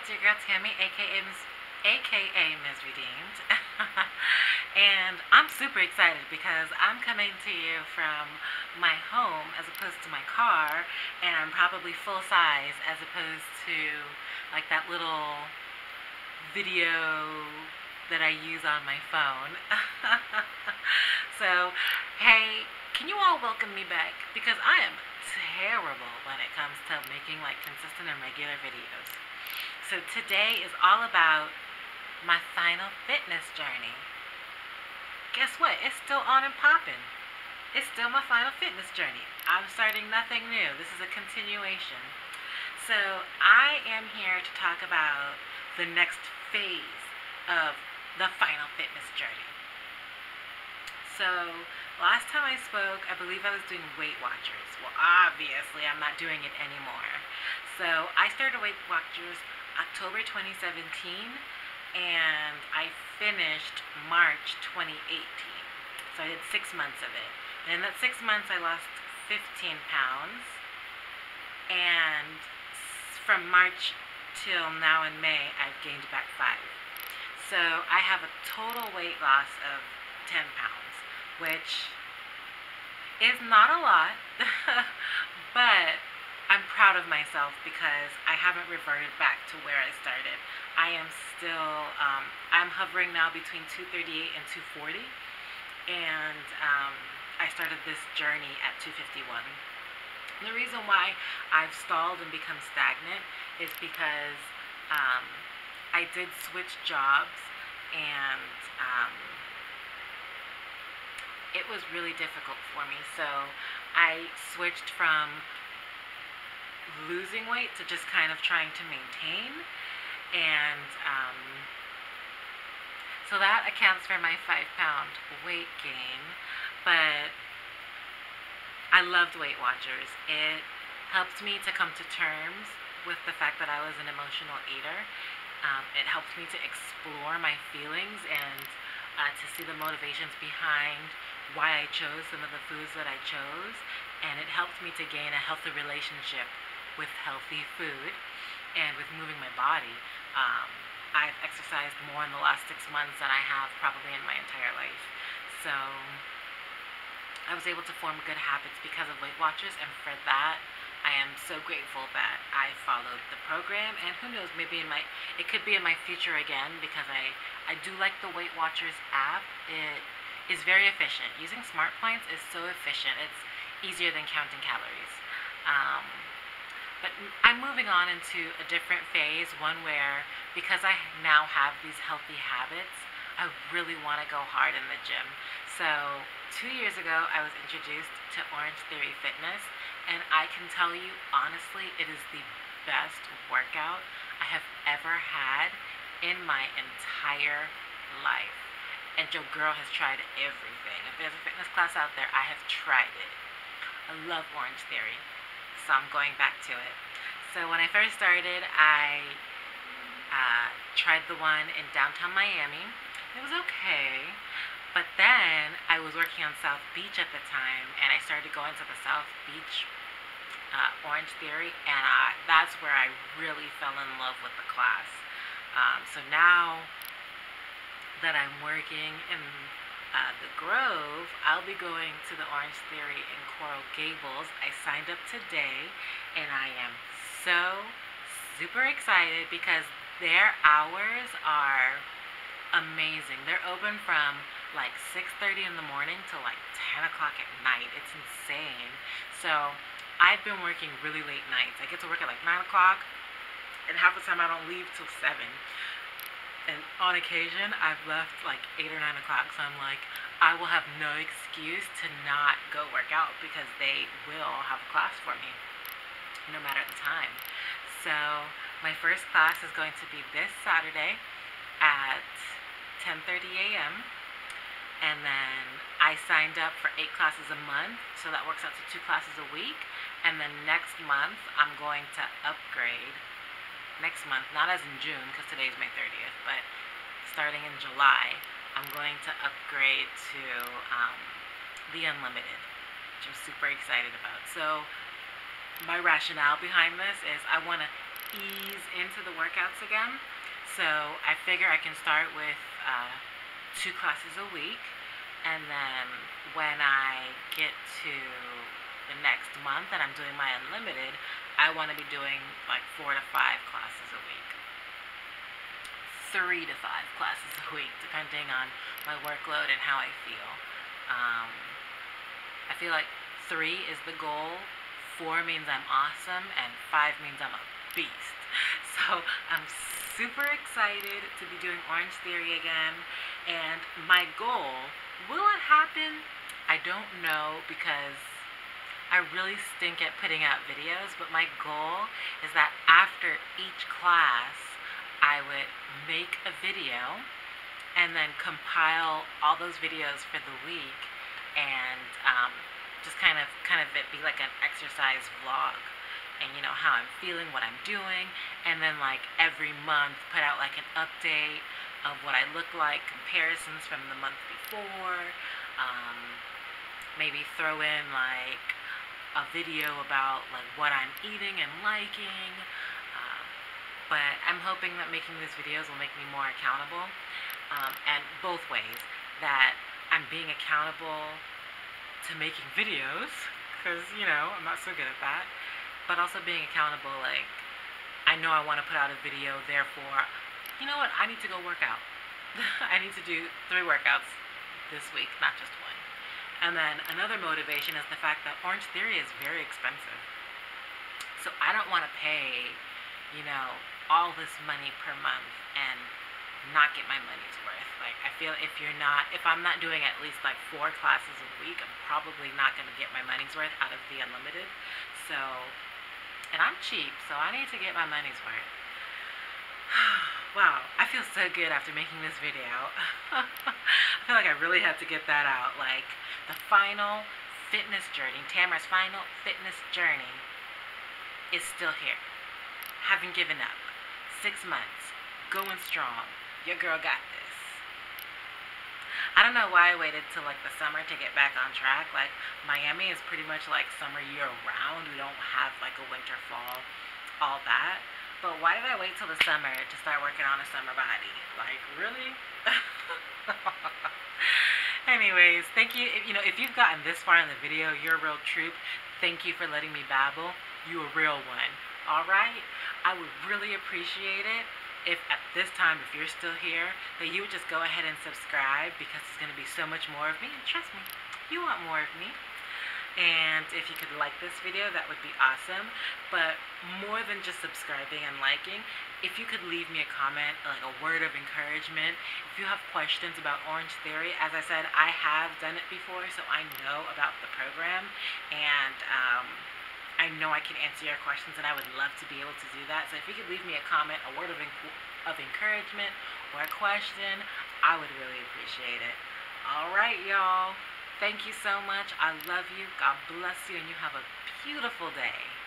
it's your girl Tammy, aka Ms. Redeemed. And I'm super excited because I'm coming to you from my home as opposed to my car, and I'm probably full size as opposed to like that little video that I use on my phone. So, hey, can you all welcome me back? Because I am terrible when it comes to making like consistent and regular videos. So today is all about my final fitness journey. Guess what? It's still on and popping. It's still my final fitness journey. I'm starting nothing new. This is a continuation. So I am here to talk about the next phase of the final fitness journey. So last time I spoke, I believe I was doing Weight Watchers. Well, obviously, I'm not doing it anymore. So I started Weight Watchers October 2017, and I finished March 2018. So I did 6 months of it. And in that 6 months, I lost 15 pounds. And from March till now in May, I've gained back 5. So I have a total weight loss of 10 pounds. Which is not a lot, but I'm proud of myself because I haven't reverted back to where I started. I am still, I'm hovering now between 238 and 240, and I started this journey at 251. The reason why I've stalled and become stagnant is because I did switch jobs, and it was really difficult for me. So I switched from losing weight to just kind of trying to maintain, and so that accounts for my 5 pound weight gain. But I loved Weight Watchers. It helped me to come to terms with the fact that I was an emotional eater. It helped me to explore my feelings and to see the motivations behind why I chose some of the foods that I chose, and it helped me to gain a healthy relationship with healthy food and with moving my body. I've exercised more in the last 6 months than I have probably in my entire life. So I was able to form good habits because of Weight Watchers, and for that I am so grateful that I followed the program. And who knows, maybe it could be in my future again, because I do like the Weight Watchers app. It is very efficient. Using SmartPoints is so efficient. It's easier than counting calories. But I'm moving on into a different phase, one where, because I now have these healthy habits, I really want to go hard in the gym. So 2 years ago, I was introduced to Orange Theory Fitness, and I can tell you, honestly, it is the best workout I have ever had in my entire life. And your girl has tried everything. If there's a fitness class out there, I have tried it. I love Orange Theory, so I'm going back to it. So when I first started, I tried the one in downtown Miami. It was okay, but then I was working on South Beach at the time, and I started going to the South Beach Orange Theory, and that's where I really fell in love with the class. So now that I'm working in the Grove, I'll be going to the Orange Theory in Coral Gables. I signed up today, and I am so super excited because their hours are amazing. They're open from like 6:30 in the morning to like 10 o'clock at night. It's insane. So I've been working really late nights. I get to work at like 9 o'clock. And half the time I don't leave till 7. And on occasion, I've left like 8 or 9 o'clock. So I'm like, I will have no excuse to not go work out because they will have a class for me, no matter the time. So my first class is going to be this Saturday at 10:30 a.m. And then I signed up for 8 classes a month. So that works out to 2 classes a week. And then next month, I'm going to upgrade. Next month, not as in June, because today's May 30th, but starting in July, I'm going to upgrade to the Unlimited, which I'm super excited about. So my rationale behind this is I want to ease into the workouts again. So I figure I can start with 2 classes a week, and then when I get to the next month and I'm doing my unlimited, I want to be doing like 4 to 5 classes a week, 3 to 5 classes a week, depending on my workload and how I feel. I feel like 3 is the goal, 4 means I'm awesome, and 5 means I'm a beast. So I'm super excited to be doing Orange Theory again, and my goal, will it happen? I don't know, because I really stink at putting out videos, but my goal is that after each class, I would make a video and then compile all those videos for the week, and just kind of it be like an exercise vlog, and you know, how I'm feeling, what I'm doing, and then like every month put out like an update of what I look like, comparisons from the month before, maybe throw in like a video about like what I'm eating and liking, but I'm hoping that making these videos will make me more accountable, and both ways, that I'm being accountable to making videos, because you know, I'm not so good at that, but also being accountable, like I know I want to put out a video, therefore, you know what, I need to go work out. I need to do 3 workouts this week, not just 1. And then another motivation is the fact that Orange Theory is very expensive. So I don't want to pay, you know, all this money per month and not get my money's worth. Like, I feel if I'm not doing at least like 4 classes a week, I'm probably not going to get my money's worth out of the unlimited. So, and I'm cheap, so I need to get my money's worth. Wow, I feel so good after making this video. I feel like I really had to get that out. Like, the final fitness journey, Tamara's final fitness journey is still here. Haven't given up. 6 months. Going strong. Your girl got this. I don't know why I waited till like the summer to get back on track. Like, Miami is pretty much like summer year round. We don't have like a winter, fall, all that. But why did I wait till the summer to start working on a summer body? Like, really? Anyways, thank you. If, you know, if you've gotten this far in the video, you're a real troop. Thank you for letting me babble. You a real one. All right? I would really appreciate it if at this time, if you're still here, that you would just go ahead and subscribe, because it's going to be so much more of me. And trust me, you want more of me. And if you could like this video, that would be awesome. But more than just subscribing and liking, if you could leave me a comment, like a word of encouragement, if you have questions about Orange Theory, as I said, I have done it before, so I know about the program, and I know I can answer your questions, and I would love to be able to do that. So if you could leave me a comment, a word of encouragement, or a question, I would really appreciate it. All right, y'all. Thank you so much. I love you. God bless you, and you have a beautiful day.